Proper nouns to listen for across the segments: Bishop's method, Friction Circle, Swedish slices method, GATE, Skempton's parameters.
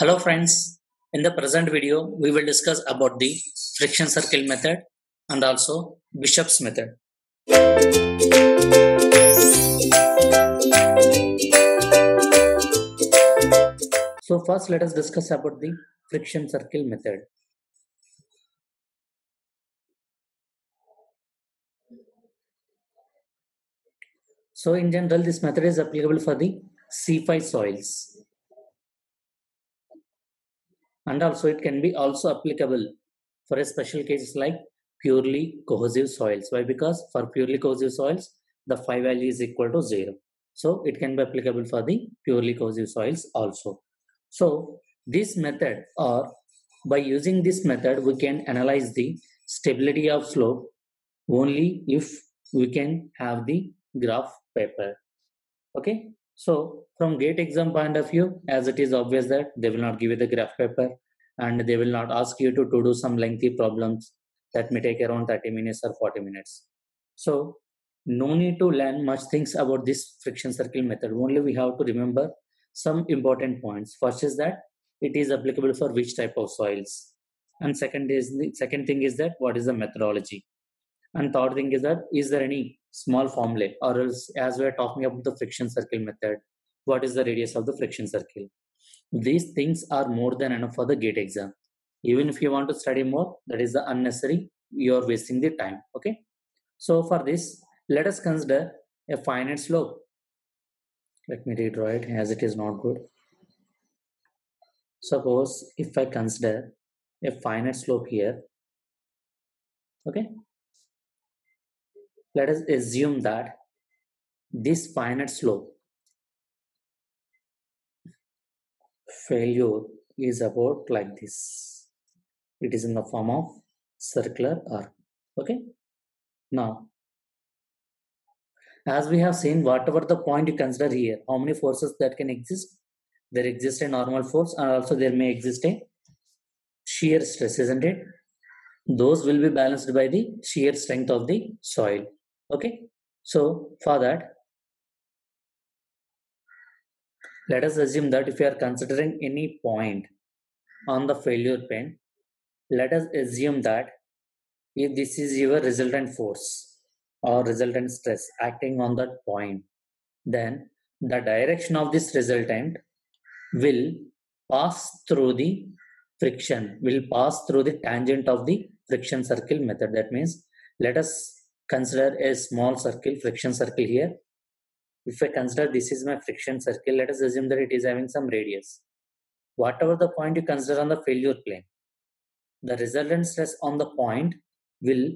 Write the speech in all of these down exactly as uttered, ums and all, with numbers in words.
Hello friends, in the present video we will discuss about the friction circle method and also Bishop's method. So first let us discuss about the friction circle method. So in general this method is applicable for the C five soils. And also it can be also applicable for a special cases like purely cohesive soils. Why? Because for purely cohesive soils, the phi value is equal to zero. So it can be applicable for the purely cohesive soils also. So this method, or by using this method, we can analyze the stability of slope only if we can have the graph paper. Okay. So from GATE exam point of view, as it is obvious that they will not give you the graph paper and they will not ask you to, to do some lengthy problems that may take around thirty minutes or forty minutes. So no need to learn much things about this friction circle method. Only we have to remember some important points. First is that it is applicable for which type of soils. And second is the second thing is that what is the methodology. And third thing is that is there any small formula, or else as we are talking about the friction circle method, what is the radius of the friction circle? These things are more than enough for the GATE exam. Even if you want to study more, that is the unnecessary. You are wasting the time. Okay. So for this, let us consider a finite slope. Let me redraw it as it is not good. Suppose if I consider a finite slope here. Okay. Let us assume that this finite slope failure is about like this. It is in the form of circular arc. Okay. Now, as we have seen, whatever the point you consider here, how many forces that can exist? There exists a normal force, and also there may exist a shear stress, isn't it? Those will be balanced by the shear strength of the soil. Okay, so for that, let us assume that if you are considering any point on the failure plane, let us assume that if this is your resultant force or resultant stress acting on that point, then the direction of this resultant will pass through the friction, will pass through the tangent of the friction circle method. That means let us consider a small circle, friction circle here. If I consider this is my friction circle, let us assume that it is having some radius. Whatever the point you consider on the failure plane, the resultant stress on the point will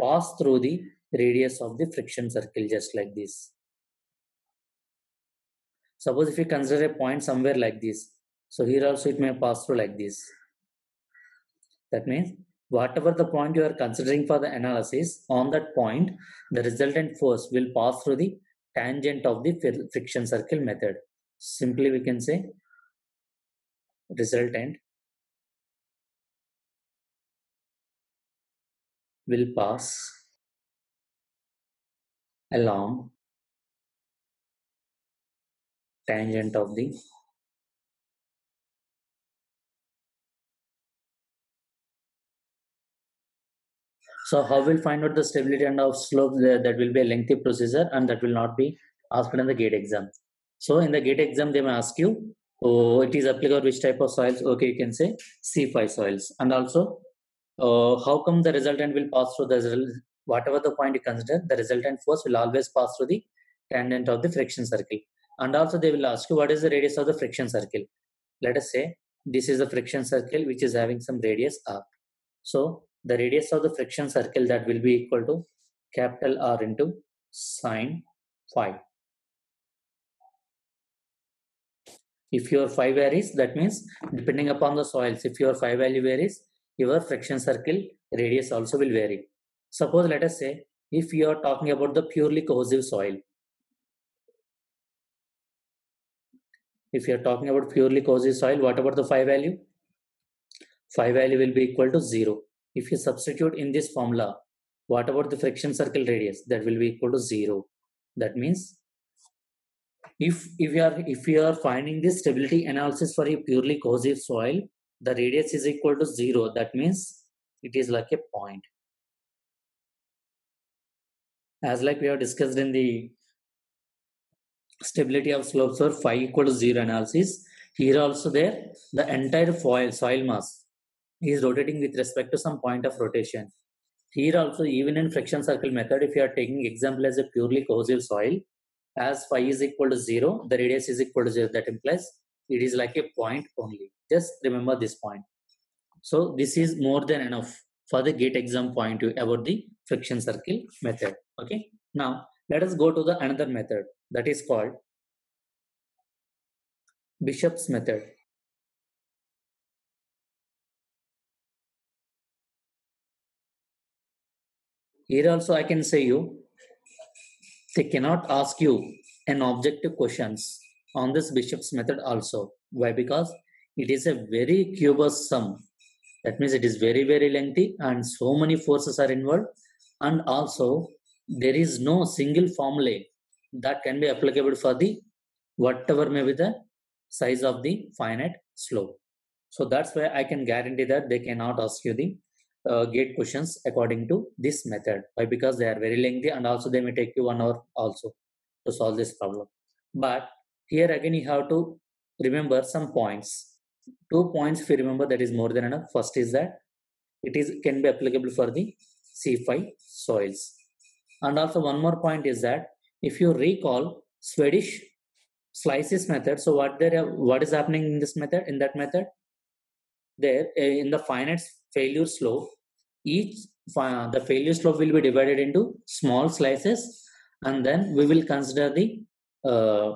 pass through the radius of the friction circle, just like this. Suppose if you consider a point somewhere like this, so here also it may pass through like this. That means whatever the point you are considering for the analysis, on that point, the resultant force will pass through the tangent of the friction circle method. Simply we can say resultant will pass along tangent of the So how we'll find out the stability and of slope, that will be a lengthy procedure and that will not be asked in the GATE exam. So in the GATE exam, they may ask you, oh, it is applicable which type of soils? Okay, you can say C five soils. And also, uh, how come the resultant will pass through the, whatever the point you consider, the resultant force will always pass through the tangent of the friction circle. And also they will ask you, what is the radius of the friction circle? Let us say, this is the friction circle which is having some radius r. So the radius of the friction circle, that will be equal to capital R into sine phi. If your phi varies, that means depending upon the soils, if your phi value varies, your friction circle radius also will vary. Suppose let us say, if you are talking about the purely cohesive soil, if you are talking about purely cohesive soil, what about the phi value? Phi value will be equal to zero. If you substitute in this formula, what about the friction circle radius? That will be equal to zero. That means If if you are if you are finding this stability analysis for a purely cohesive soil, the radius is equal to zero. That means it is like a point. As like we have discussed in the stability of slopes for phi equal to zero analysis, here also there the entire soil soil mass is rotating with respect to some point of rotation. Here also, even in friction circle method, if you are taking example as a purely cohesive soil, as phi is equal to zero, the radius is equal to zero. That implies it is like a point only. Just remember this point. So this is more than enough for the GATE exam point of view about the friction circle method. Okay. Now let us go to the another method, that is called Bishop's method. Here also I can say you, they cannot ask you an objective questions on this Bishop's method also. Why? Because it is a very cubous sum. That means it is very, very lengthy and so many forces are involved. And also there is no single formula that can be applicable for the whatever may be the size of the finite slope. So that's why I can guarantee that they cannot ask you the Uh, GATE questions according to this method. Why? Because they are very lengthy and also they may take you one hour also to solve this problem. But here again you have to remember some points. Two points if you remember, that is more than enough. First is that it is can be applicable for the C five soils. And also one more point is that if you recall Swedish slices method, so what there what is happening in this method, in that method? There in the finite failure slope, each uh, the failure slope will be divided into small slices, and then we will consider the uh,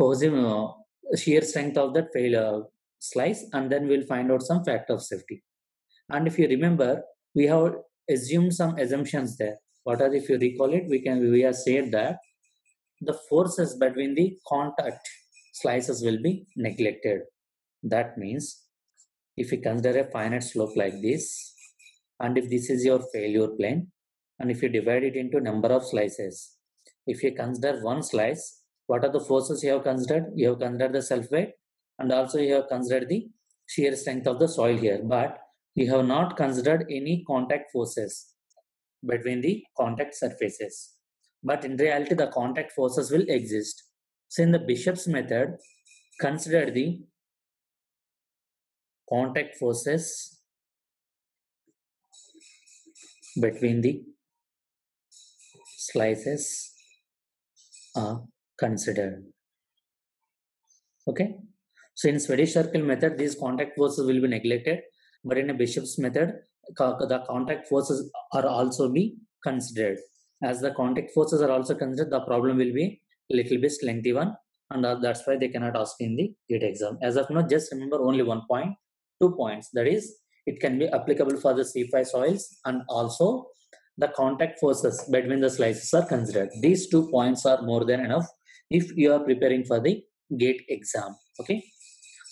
cohesive uh, shear strength of that failure slice, and then we'll find out some factor of safety. And if you remember, we have assumed some assumptions there. What are, if you recall it, we can we have said that the forces between the contact slices will be neglected. That means, if you consider a finite slope like this, and if this is your failure plane, and if you divide it into number of slices, if you consider one slice, what are the forces you have considered? You have considered the self weight, and also you have considered the shear strength of the soil here, but you have not considered any contact forces between the contact surfaces. But in reality, the contact forces will exist. So in the Bishop's method, consider the contact forces between the slices are considered. Okay. So in Swedish circle method, these contact forces will be neglected, but in a Bishop's method, the contact forces are also be considered. As the contact forces are also considered, the problem will be a little bit lengthy one, and that's why they cannot ask in the GATE exam. As of now, just remember only one point. Two points, that is, it can be applicable for the C five soils, and also the contact forces between the slices are considered. These two points are more than enough if you are preparing for the GATE exam. Okay,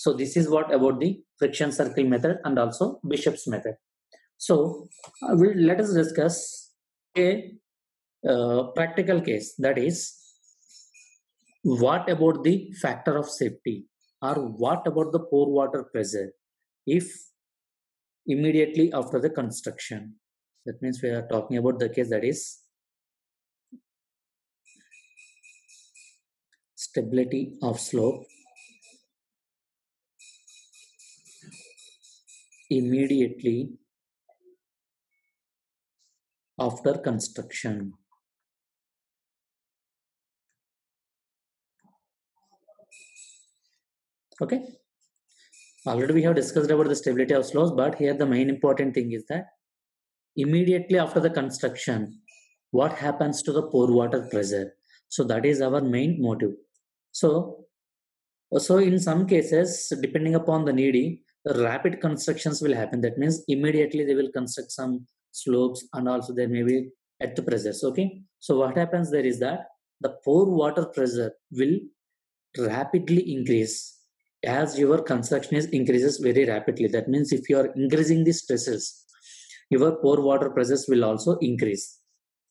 so this is what about the friction circle method and also Bishop's method. So uh, we'll, let us discuss a uh, practical case, that is, what about the factor of safety, or what about the pore water pressure if immediately after the construction? That means we are talking about the case that is stability of slope immediately after construction. Okay. Already we have discussed about the stability of slopes, but here the main important thing is that immediately after the construction, what happens to the pore water pressure? So that is our main motive. So, so in some cases, depending upon the needy, rapid constructions will happen. That means immediately they will construct some slopes, and also there may be earth pressures. Okay. So what happens there is that the pore water pressure will rapidly increase as your construction is increases very rapidly. That means if you are increasing the stresses, your pore water pressures will also increase.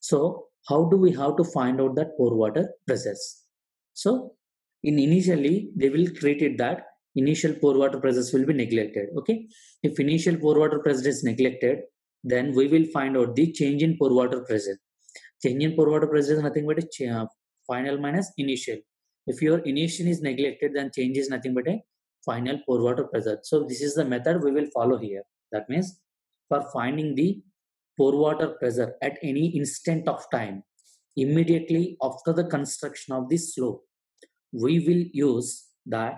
So how do we have to find out that pore water pressures? So in initially they will create it that initial pore water presence will be neglected. Okay, if initial pore water presence is neglected, then we will find out the change in pore water presence. Change in pore water presence is nothing but a final minus initial. If your initial is neglected, then change is nothing but a final pore water presence. So this is the method we will follow here. That means for finding the pore water pressure at any instant of time, immediately after the construction of this slope, we will use that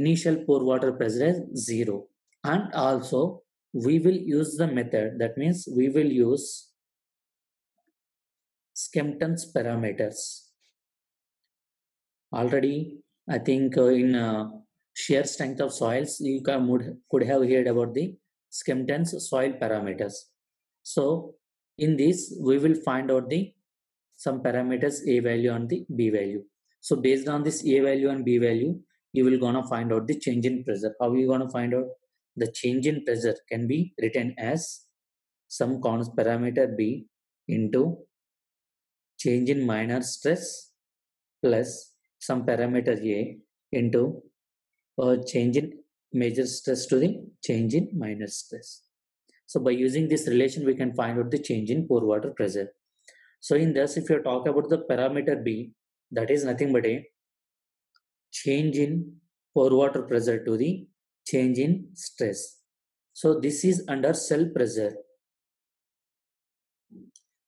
initial pore water pressure as zero, and also we will use the method, that means we will use Skempton's parameters. Already I think uh, in uh, shear strength of soils you can, would, could have heard about the Skempton's soil parameters. So in this we will find out the some parameters A value and the B value. So based on this A value and B value, you will gonna find out the change in pressure. How you gonna find out the change in pressure can be written as some constant parameter B into change in minor stress plus some parameter A into uh, change in major stress to the change in minor stress. So by using this relation, we can find out the change in pore water pressure. So in this, if you talk about the parameter B, that is nothing but a change in pore water pressure to the change in stress. So this is under cell pressure.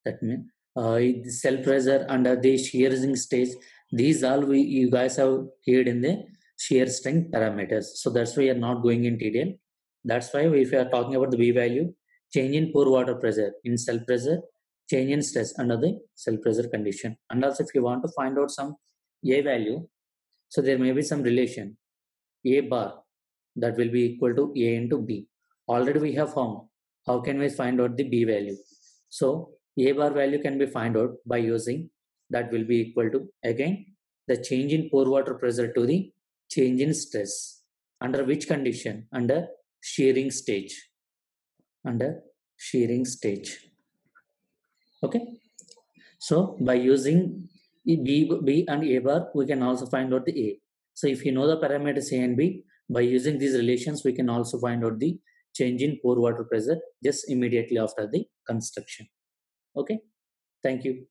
That means uh, cell pressure under the shearing stage. These all we you guys have heard in the shear strength parameters. So that's why we are not going in detail. That's why if you are talking about the B value, change in pore water pressure in cell pressure, change in stress under the cell pressure condition. And also if you want to find out some A value, so there may be some relation A bar that will be equal to A into B. Already we have found. How can we find out the B value? So A bar value can be found out by using that will be equal to again the change in pore water pressure to the change in stress under which condition? Under shearing stage. Under shearing stage. Okay, so by using B, B and A bar, we can also find out the A. So if you know the parameters A and B, by using these relations, we can also find out the change in pore water pressure just immediately after the construction. Okay, thank you.